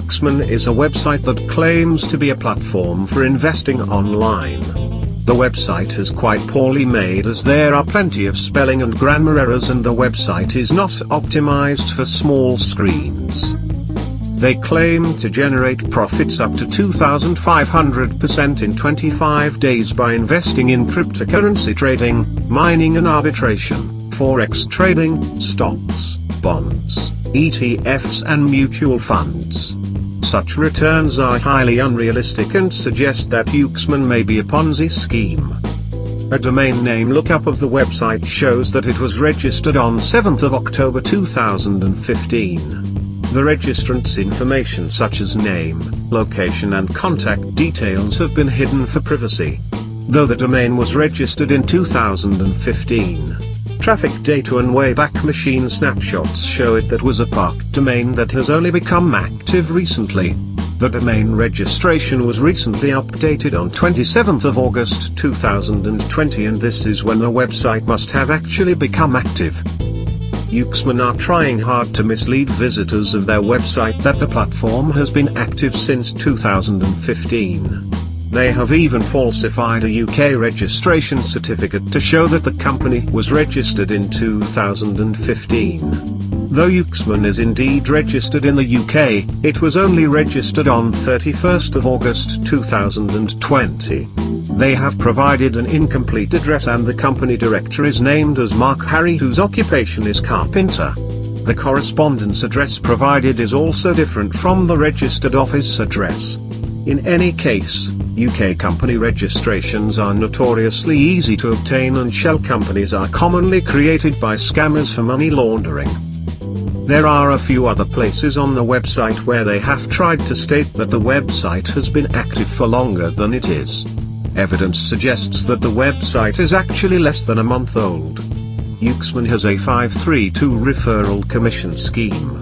Uxmon is a website that claims to be a platform for investing online. The website is quite poorly made, as there are plenty of spelling and grammar errors, and the website is not optimized for small screens. They claim to generate profits up to 2,500% in 25 days by investing in cryptocurrency trading, mining and arbitration, forex trading, stocks, bonds, ETFs and mutual funds. Such returns are highly unrealistic and suggest that Uxmon may be a Ponzi scheme. A domain name lookup of the website shows that it was registered on 7th of October 2015. The registrant's information such as name, location and contact details have been hidden for privacy. Though the domain was registered in 2015, traffic data and Wayback Machine snapshots show it was a parked domain that has only become active recently. The domain registration was recently updated on 27th of August 2020, and this is when the website must have actually become active. Uxmon are trying hard to mislead visitors of their website that the platform has been active since 2015. They have even falsified a UK registration certificate to show that the company was registered in 2015. Though Uxmon is indeed registered in the UK, it was only registered on 31st of August 2020. They have provided an incomplete address, and the company director is named as Mark Harry, whose occupation is carpenter. The correspondence address provided is also different from the registered office address. In any case, UK company registrations are notoriously easy to obtain, and shell companies are commonly created by scammers for money laundering. There are a few other places on the website where they have tried to state that the website has been active for longer than it is. Evidence suggests that the website is actually less than a month old. Uxmon has a 532 referral commission scheme.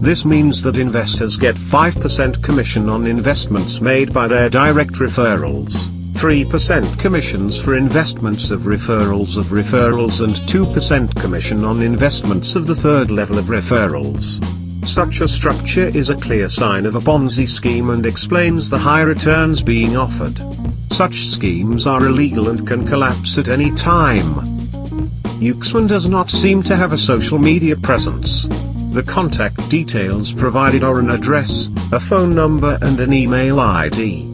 This means that investors get 5% commission on investments made by their direct referrals, 3% commissions for investments of referrals, and 2% commission on investments of the third level of referrals. Such a structure is a clear sign of a Ponzi scheme and explains the high returns being offered. Such schemes are illegal and can collapse at any time. Uxmon does not seem to have a social media presence. The contact details provided are an address, a phone number and an email ID.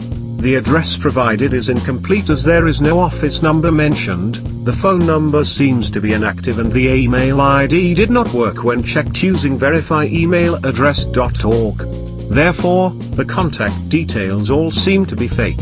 The address provided is incomplete, as there is no office number mentioned, the phone number seems to be inactive, and the email ID did not work when checked using verifyemailaddress.org. Therefore, the contact details all seem to be fake.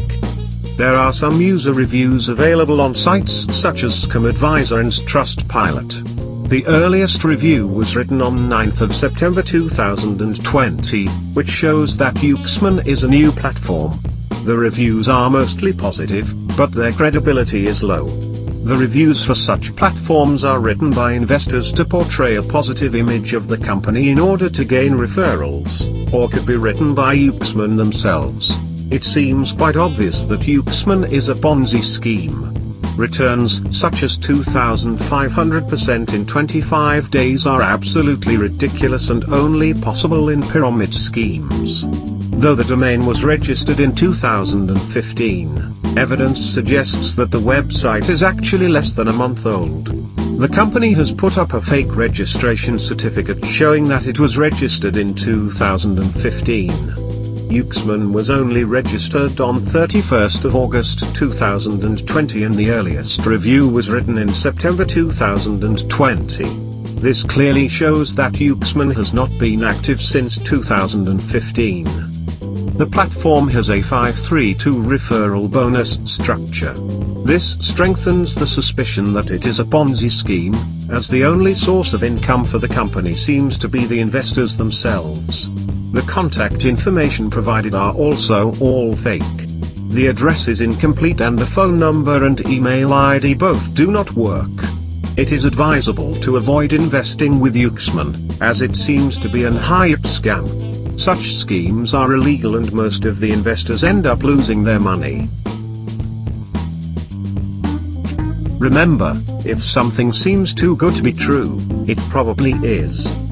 There are some user reviews available on sites such as ScamAdvisor and TrustPilot. The earliest review was written on 9th of September 2020, which shows that Uxmon is a new platform. The reviews are mostly positive, but their credibility is low. The reviews for such platforms are written by investors to portray a positive image of the company in order to gain referrals, or could be written by Uxmon themselves. It seems quite obvious that Uxmon is a Ponzi scheme. Returns such as 2,500% in 25 days are absolutely ridiculous and only possible in pyramid schemes. Though the domain was registered in 2015, evidence suggests that the website is actually less than a month old. The company has put up a fake registration certificate showing that it was registered in 2015. Uxmon was only registered on 31st of August 2020, and the earliest review was written in September 2020. This clearly shows that Uxmon has not been active since 2015. The platform has a 532 referral bonus structure. This strengthens the suspicion that it is a Ponzi scheme, as the only source of income for the company seems to be the investors themselves. The contact information provided are also all fake. The address is incomplete, and the phone number and email ID both do not work. It is advisable to avoid investing with Uxmon, as it seems to be an high-up scam. Such schemes are illegal, and most of the investors end up losing their money. Remember, if something seems too good to be true, it probably is.